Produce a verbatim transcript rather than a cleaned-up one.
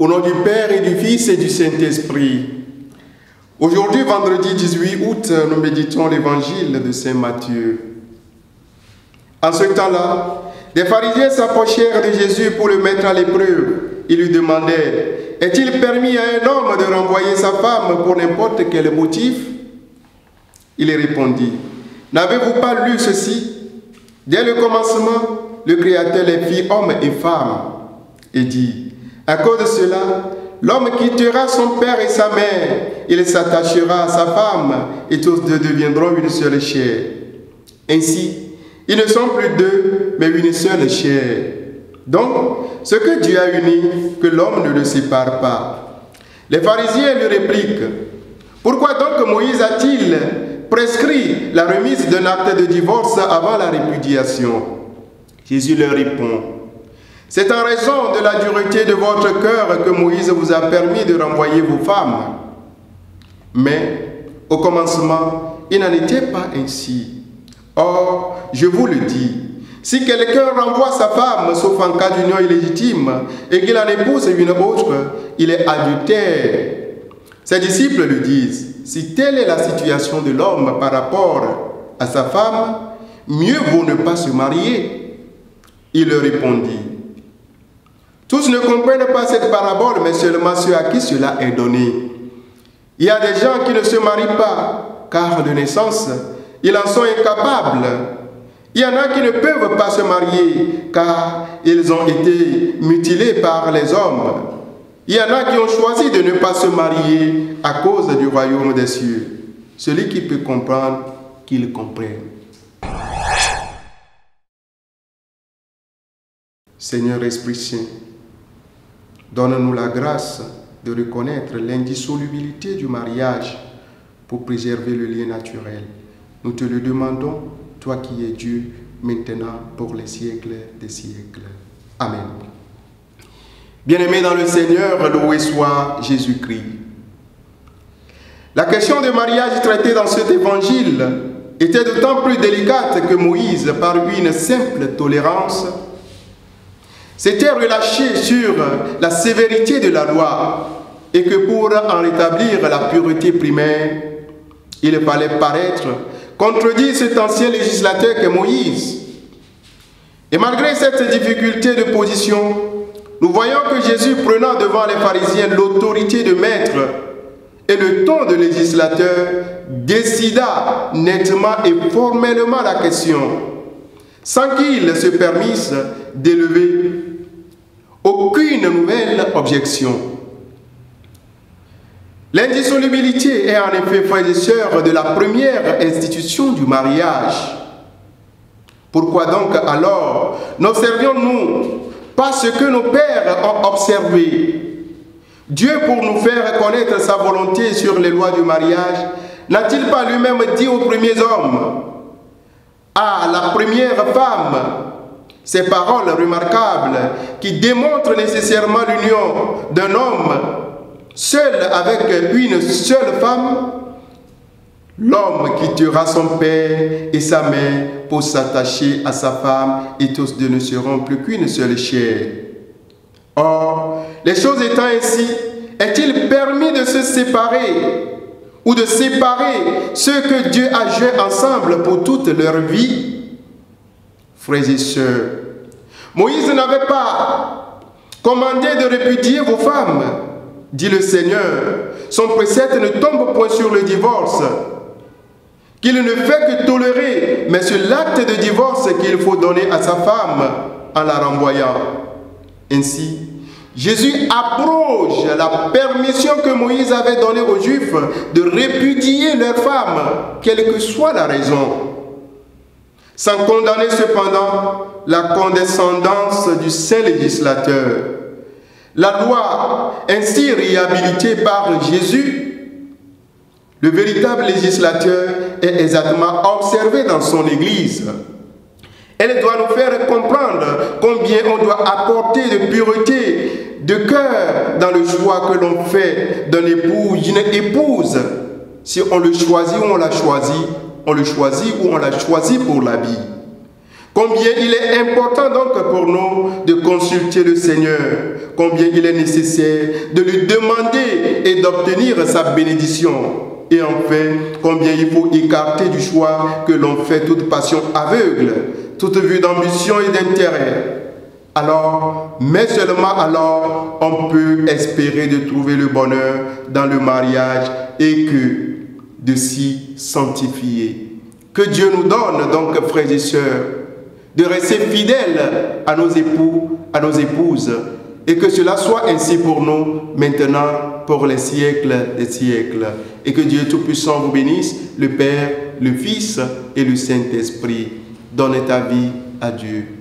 Au nom du Père et du Fils et du Saint-Esprit. Aujourd'hui, vendredi dix-huit août, nous méditons l'évangile de Saint Matthieu. En ce temps-là, des pharisiens s'approchèrent de Jésus pour le mettre à l'épreuve. Ils lui demandaient, « Est-il permis à un homme de renvoyer sa femme pour n'importe quel motif ?» Il répondit, « N'avez-vous pas lu ceci? Dès le commencement, le Créateur les fit hommes et femmes. » Et dit, « À cause de cela, l'homme quittera son père et sa mère, il s'attachera à sa femme, et tous deux deviendront une seule chair. Ainsi, ils ne sont plus deux, mais une seule chair. Donc, ce que Dieu a uni, que l'homme ne le sépare pas. » Les pharisiens lui répliquent, « Pourquoi donc Moïse a-t-il prescrit la remise d'un acte de divorce avant la répudiation ?» Jésus leur répond, « C'est en raison de la dureté de votre cœur que Moïse vous a permis de renvoyer vos femmes. Mais, au commencement, il n'en était pas ainsi. Or, je vous le dis, si quelqu'un renvoie sa femme, sauf en cas d'union illégitime, et qu'il en épouse une autre, il est adultère. » Ses disciples lui disent, « Si telle est la situation de l'homme par rapport à sa femme, mieux vaut ne pas se marier. » Il leur répondit, « Tous ne comprennent pas cette parabole, mais seulement ceux à qui cela est donné. Il y a des gens qui ne se marient pas, car de naissance, ils en sont incapables. Il y en a qui ne peuvent pas se marier, car ils ont été mutilés par les hommes. Il y en a qui ont choisi de ne pas se marier à cause du royaume des cieux. Celui qui peut comprendre, qu'il comprenne. » Seigneur Esprit Saint, donne-nous la grâce de reconnaître l'indissolubilité du mariage pour préserver le lien naturel. Nous te le demandons, toi qui es Dieu, maintenant pour les siècles des siècles. Amen. Bien-aimés dans le Seigneur, loué soit Jésus-Christ. La question du mariage traitée dans cet évangile était d'autant plus délicate que Moïse, par une simple tolérance, s'était relâché sur la sévérité de la loi et que pour en rétablir la pureté primaire, il fallait paraître contredire cet ancien législateur qu'est Moïse. Et malgré cette difficulté de position, nous voyons que Jésus, prenant devant les pharisiens l'autorité de maître et le ton de législateur, décida nettement et formellement la question, sans qu'il se permisse d'élever aucune nouvelle objection. L'indissolubilité est en effet, frères et sœurs, de la première institution du mariage. Pourquoi donc alors n'observions-nous pas ce que nos pères ont observé? Dieu, pour nous faire connaître sa volonté sur les lois du mariage, n'a-t-il pas lui-même dit aux premiers hommes, à la première femme, ces paroles remarquables qui démontrent nécessairement l'union d'un homme seul avec une seule femme? L'homme quittera son père et sa mère pour s'attacher à sa femme et tous deux ne seront plus qu'une seule chair. Or, les choses étant ainsi, est-il permis de se séparer ou de séparer ceux que Dieu a joints ensemble pour toute leur vie? Frères et sœurs, Moïse n'avait pas commandé de répudier vos femmes, dit le Seigneur. Son précepte ne tombe point sur le divorce, qu'il ne fait que tolérer, mais sur l'acte de divorce qu'il faut donner à sa femme en la renvoyant. Ainsi, Jésus abroge la permission que Moïse avait donnée aux Juifs de répudier leurs femmes, quelle que soit la raison, sans condamner cependant la condescendance du saint législateur. La loi, ainsi réhabilitée par Jésus, le véritable législateur, est exactement observé dans son Église. Elle doit nous faire comprendre combien on doit apporter de pureté de cœur dans le choix que l'on fait d'un époux, d'une épouse. Si on le choisit ou on la choisit, on le choisit ou on la choisit pour la vie. Combien il est important donc pour nous de consulter le Seigneur. Combien il est nécessaire de lui demander et d'obtenir sa bénédiction. Et enfin, combien il faut écarter du choix que l'on fait toute passion aveugle, toute vue d'ambition et d'intérêt. Alors, mais seulement alors, on peut espérer de trouver le bonheur dans le mariage et que de s'y sanctifier. Que Dieu nous donne donc, frères et sœurs, de rester fidèles à nos époux, à nos épouses, et que cela soit ainsi pour nous, maintenant, pour les siècles des siècles. Et que Dieu Tout-Puissant vous bénisse, le Père, le Fils et le Saint-Esprit. Donne ta vie à Dieu.